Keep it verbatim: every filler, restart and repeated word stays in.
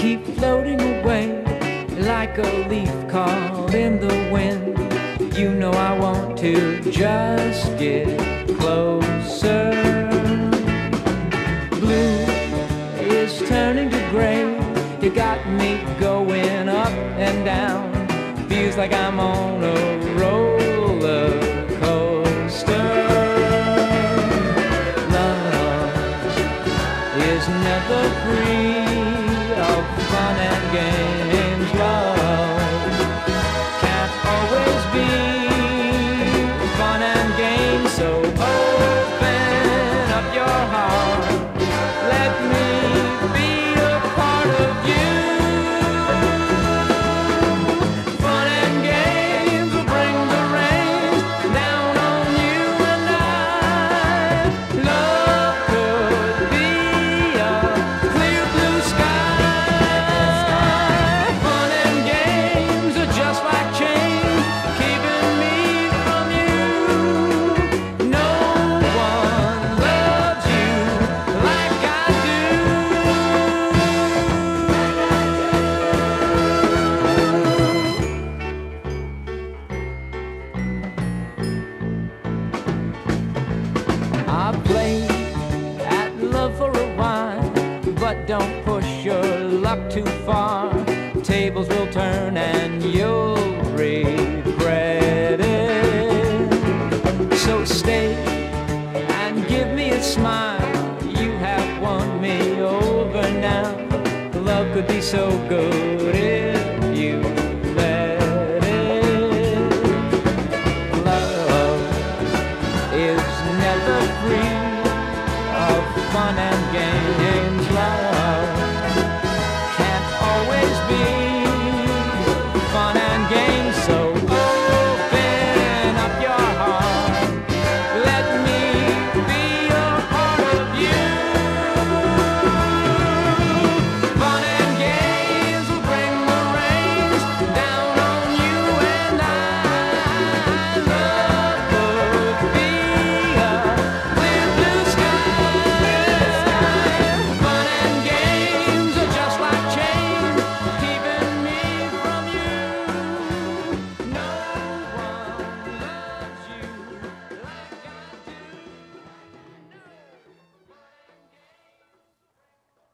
keep floating away like a leaf caught in the wind. You know I want to just get closer. Blue is turning to gray. You got me going up and down. Feels like I'm on a roller coaster. Love is never free of fun and games. Love can't always be fun and games. So open up your heart. Let me be a part of you. Fun and games will bring the rain down on you and I. Love could be a clear blue sky. Fun and games are just like chains, keeping me from you. No one loves you like I do. I played at love for a while, but don't push your luck too far. Tables will turn and you'll regret it. So stay and give me a smile. You have won me over now. Love could be so good if you